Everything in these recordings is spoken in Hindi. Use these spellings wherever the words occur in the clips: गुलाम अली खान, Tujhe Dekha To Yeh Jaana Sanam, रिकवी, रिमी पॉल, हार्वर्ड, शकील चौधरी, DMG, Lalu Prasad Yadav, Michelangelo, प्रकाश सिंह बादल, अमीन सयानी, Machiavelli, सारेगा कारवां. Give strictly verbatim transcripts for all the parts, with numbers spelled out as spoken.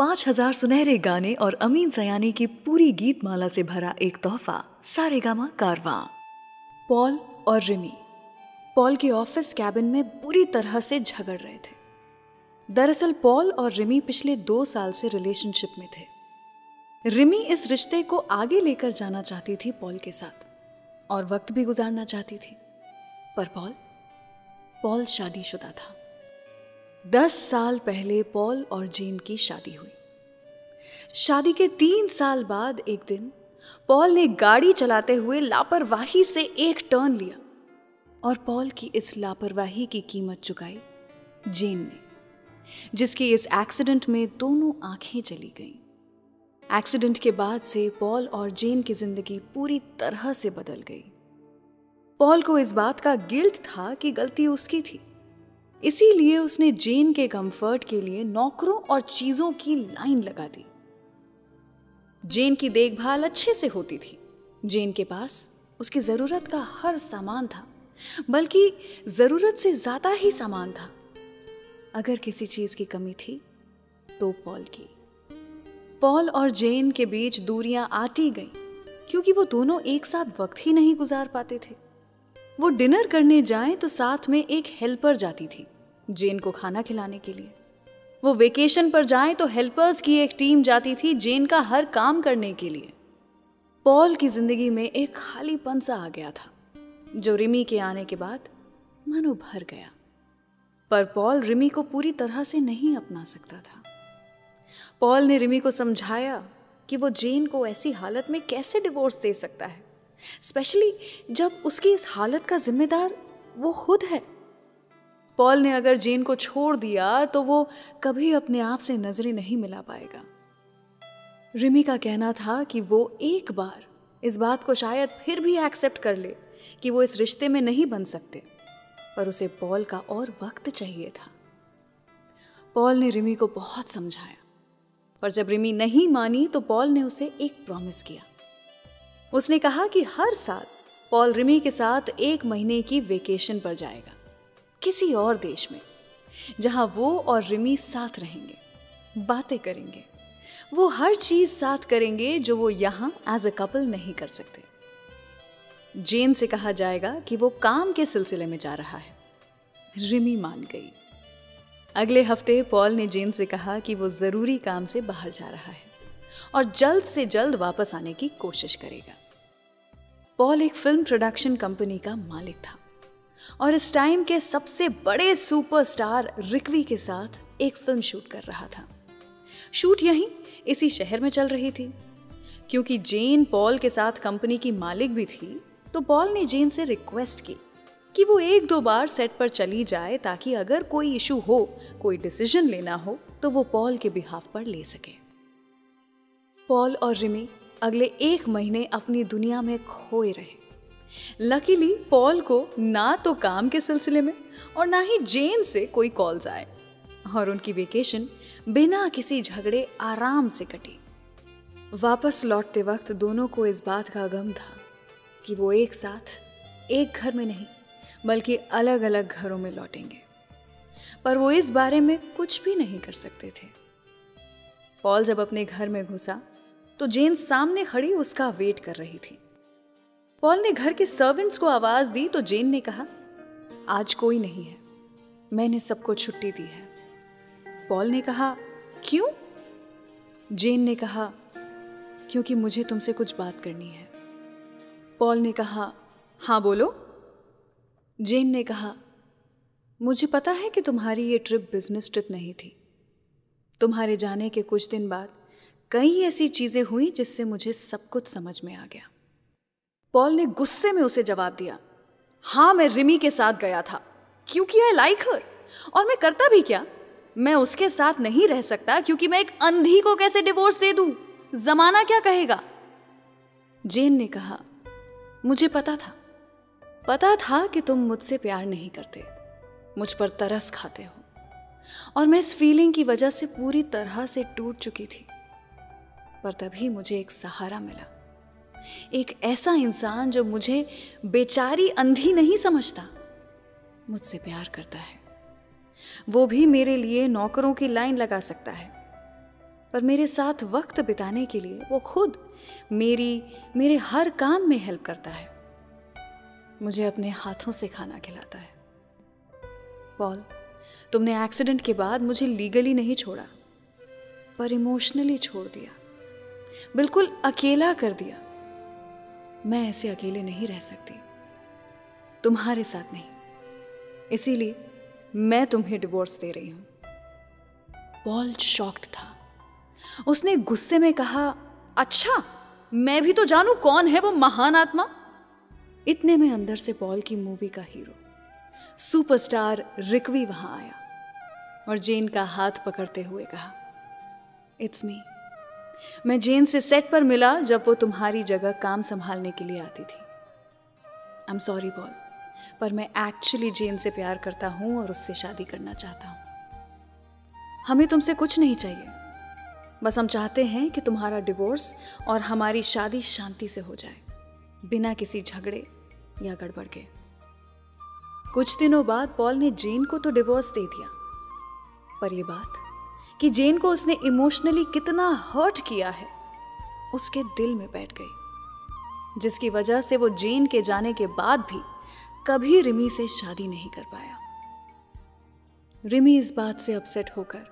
पाँच हजार सुनहरे गाने और अमीन सयानी की पूरी गीत माला से भरा एक तोहफा सारेगा कारवां। पॉल और रिमी पॉल के ऑफिस कैबिन में बुरी तरह से झगड़ रहे थे। दरअसल पॉल और रिमी पिछले दो साल से रिलेशनशिप में थे। रिमी इस रिश्ते को आगे लेकर जाना चाहती थी पॉल के साथ और वक्त भी गुजारना चाहती थी, पर पॉल पॉल शादीशुदा था। दस साल पहले पॉल और जीन की शादी हुई। शादी के तीन साल बाद एक दिन पॉल ने गाड़ी चलाते हुए लापरवाही से एक टर्न लिया और पॉल की इस लापरवाही की कीमत चुकाई जीन ने, जिसकी इस एक्सीडेंट में दोनों आंखें चली गईं। एक्सीडेंट के बाद से पॉल और जीन की जिंदगी पूरी तरह से बदल गई। पॉल को इस बात का गिल्ट था कि गलती उसकी थी, इसीलिए उसने जीन के कंफर्ट के लिए नौकरों और चीजों की लाइन लगा दी। जीन की देखभाल अच्छे से होती थी। जीन के पास उसकी जरूरत का हर सामान था, बल्कि जरूरत से ज्यादा ही सामान था। अगर किसी चीज की कमी थी तो पॉल की। पॉल और जेन के बीच दूरियां आती गईं, क्योंकि वो दोनों एक साथ वक्त ही नहीं गुजार पाते थे। वो डिनर करने जाएं तो साथ में एक हेल्पर जाती थी जेन को खाना खिलाने के लिए। वो वेकेशन पर जाएं तो हेल्पर्स की एक टीम जाती थी जेन का हर काम करने के लिए। पॉल की जिंदगी में एक खालीपन सा आ गया था, जो रिमी के आने के बाद मनो भर गया। पर पॉल रिमी को पूरी तरह से नहीं अपना सकता था। पॉल ने रिमी को समझाया कि वो जेन को ऐसी हालत में कैसे डिवोर्स दे सकता है, स्पेशली जब उसकी इस हालत का जिम्मेदार वो खुद है। पॉल ने अगर जेन को छोड़ दिया तो वो कभी अपने आप से नजरें नहीं मिला पाएगा। रिमी का कहना था कि वो एक बार इस बात को शायद फिर भी एक्सेप्ट कर ले कि वो इस रिश्ते में नहीं बन सकते, पर उसे पॉल का और वक्त चाहिए था। पॉल ने रिमी को बहुत समझाया, पर जब रिमी नहीं मानी तो पॉल ने उसे एक प्रॉमिस किया। उसने कहा कि हर साल पॉल रिमी के साथ एक महीने की वेकेशन पर जाएगा, किसी और देश में, जहां वो और रिमी साथ रहेंगे, बातें करेंगे। वो हर चीज साथ करेंगे जो वो यहां एज अ कपल नहीं कर सकते। जेन से कहा जाएगा कि वो काम के सिलसिले में जा रहा है। रिमी मान गई। अगले हफ्ते पॉल ने जेन से कहा कि वो जरूरी काम से बाहर जा रहा है और जल्द से जल्द वापस आने की कोशिश करेगा। पॉल एक फिल्म प्रोडक्शन कंपनी का मालिक था और इस टाइम के सबसे बड़े सुपरस्टार रिकवी के साथ एक फिल्म शूट कर रहा था। शूट यहीं इसी शहर में चल रही थी। क्योंकि जेन पॉल के साथ कंपनी की मालिक भी थी, तो पॉल ने जेन से रिक्वेस्ट की कि वो एक दो बार सेट पर चली जाए, ताकि अगर कोई इशू हो, कोई डिसीजन लेना हो, तो वो पॉल के बिहाफ पर ले सके। पॉल और रिमी अगले एक महीने अपनी दुनिया में खोए रहे। लकीली पॉल को ना तो काम के सिलसिले में और ना ही जेन से कोई कॉल्स आए और उनकी वेकेशन बिना किसी झगड़े आराम से कटी। वापस लौटते वक्त दोनों को इस बात का गम था कि वो एक साथ एक घर में नहीं, बल्कि अलग अलग घरों में लौटेंगे, पर वो इस बारे में कुछ भी नहीं कर सकते थे। पॉल जब अपने घर में घुसा तो जेन सामने खड़ी उसका वेट कर रही थी। पॉल ने घर के सर्वेंट्स को आवाज दी तो जेन ने कहा, आज कोई नहीं है, मैंने सबको छुट्टी दी है। पॉल ने कहा, क्यों? जेन ने कहा, क्योंकि मुझे तुमसे कुछ बात करनी है। पॉल ने कहा, हाँ बोलो। जेन ने कहा, मुझे पता है कि तुम्हारी ये ट्रिप बिजनेस ट्रिप नहीं थी। तुम्हारे जाने के कुछ दिन बाद कई ऐसी चीजें हुई जिससे मुझे सब कुछ समझ में आ गया। पॉल ने गुस्से में उसे जवाब दिया, हाँ मैं रिमी के साथ गया था, क्योंकि आई लाइक हर, और मैं करता भी क्या, मैं उसके साथ नहीं रह सकता, क्योंकि मैं एक अंधी को कैसे डिवोर्स दे दूं, जमाना क्या कहेगा। जेन ने कहा, मुझे पता था, पता था कि तुम मुझसे प्यार नहीं करते, मुझ पर तरस खाते हो, और मैं इस फीलिंग की वजह से पूरी तरह से टूट चुकी थी। पर तभी मुझे एक सहारा मिला, एक ऐसा इंसान जो मुझे बेचारी अंधी नहीं समझता, मुझसे प्यार करता है, वो भी मेरे लिए नौकरों की लाइन लगा सकता है। पर मेरे साथ वक्त बिताने के लिए वो खुद मेरी मेरे हर काम में हेल्प करता है, मुझे अपने हाथों से खाना खिलाता है। पॉल, तुमने एक्सीडेंट के बाद मुझे लीगली नहीं छोड़ा पर इमोशनली छोड़ दिया, बिल्कुल अकेला कर दिया। मैं ऐसे अकेले नहीं रह सकती, तुम्हारे साथ नहीं, इसीलिए मैं तुम्हें डिवोर्स दे रही हूं। पॉल शॉक्ड था। उसने गुस्से में कहा, अच्छा मैं भी तो जानूं कौन है वो महान आत्मा। इतने में अंदर से पॉल की मूवी का हीरो सुपरस्टार रिकवी वहां आया और जेन का हाथ पकड़ते हुए कहा, इट्स मी। मैं जेन से सेट पर मिला जब वो तुम्हारी जगह काम संभालने के लिए आती थी। आई एम सॉरी पॉल, पर मैं एक्चुअली जेन से प्यार करता हूं और उससे शादी करना चाहता हूं। हमें तुमसे कुछ नहीं चाहिए, बस हम चाहते हैं कि तुम्हारा डिवोर्स और हमारी शादी शांति से हो जाए, बिना किसी झगड़े या गड़बड़ के। कुछ दिनों बाद पॉल ने जेन को तो डिवोर्स दे दिया, पर यह बात कि जेन को उसने इमोशनली कितना हर्ट किया है उसके दिल में बैठ गई, जिसकी वजह से वो जेन के जाने के बाद भी कभी रिमी से शादी नहीं कर पाया। रिमी इस बात से अपसेट होकर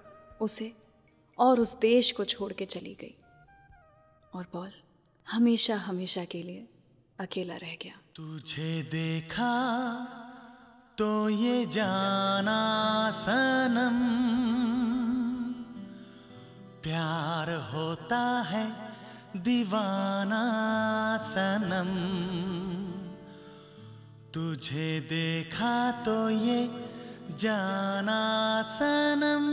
उसे और उस देश को छोड़ के चली गई और पॉल हमेशा हमेशा के लिए अकेला रह गया। तुझे देखा तो ये जाना सनम, प्यार होता है दीवाना सनम। तुझे देखा तो ये जाना सनम।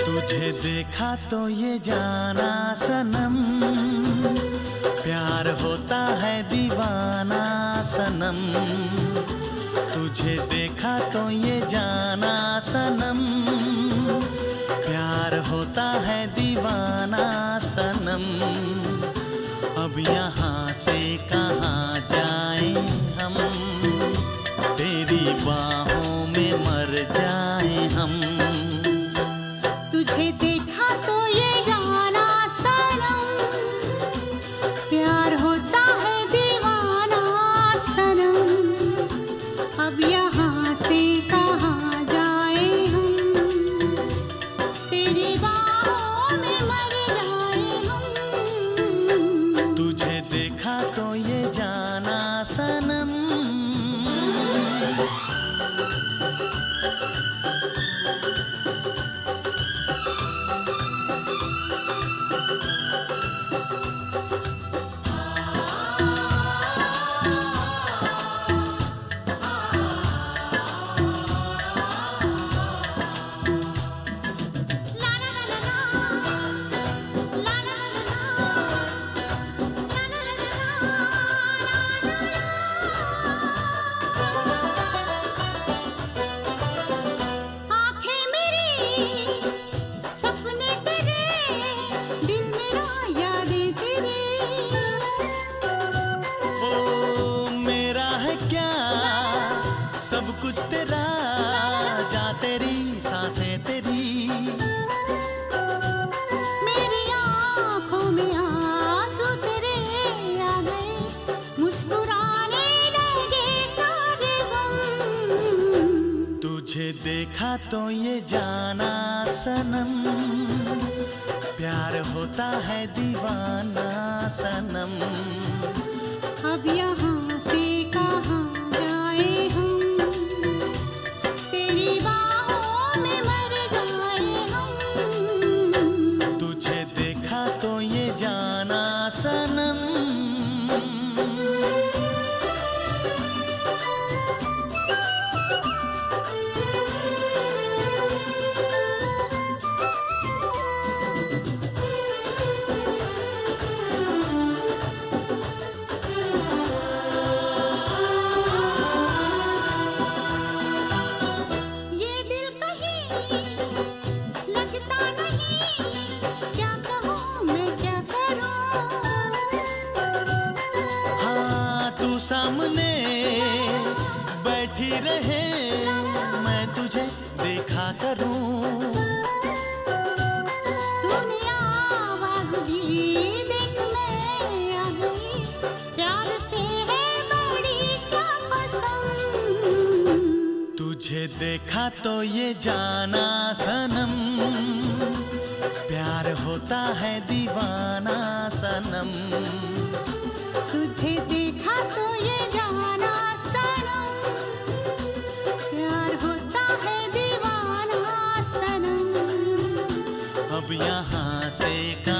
तुझे देखा तो ये जाना सनम, प्यार होता है दीवाना सनम। तुझे देखा तो ये जाना सनम, प्यार होता है दीवाना सनम। अब यहाँ से कहाँ जाएं हम, तेरी बाहों में मर जाएं हम। तुझे देखा तो ये जाना सनम, प्यार होता है दीवाना सनम। अब यहाँ से कहाँ जाए हम, तेरी बाहों में मर जाए हम। तुझे देखा तो ये जाना सनम। सब कुछ तेरा, जा तेरी सांसें तेरी, मेरी आँखों में आंसू तेरे आ गए, मुस्कुराने लगे सारे गम। तुझे देखा तो ये जाना सनम, प्यार होता है दीवाना सनम। अब यहाँ से कहाँ जाए हम, सनम। देखा करूं, दुनिया वाज भी दिल में अभी प्यार से है बड़ी क्या पसंद। तुझे देखा तो ये जाना सनम, प्यार होता है दीवाना सनम। तुझे देखा तो ये जाना सनम, प्यार होता है दीवाना सनम। अब यहाँ से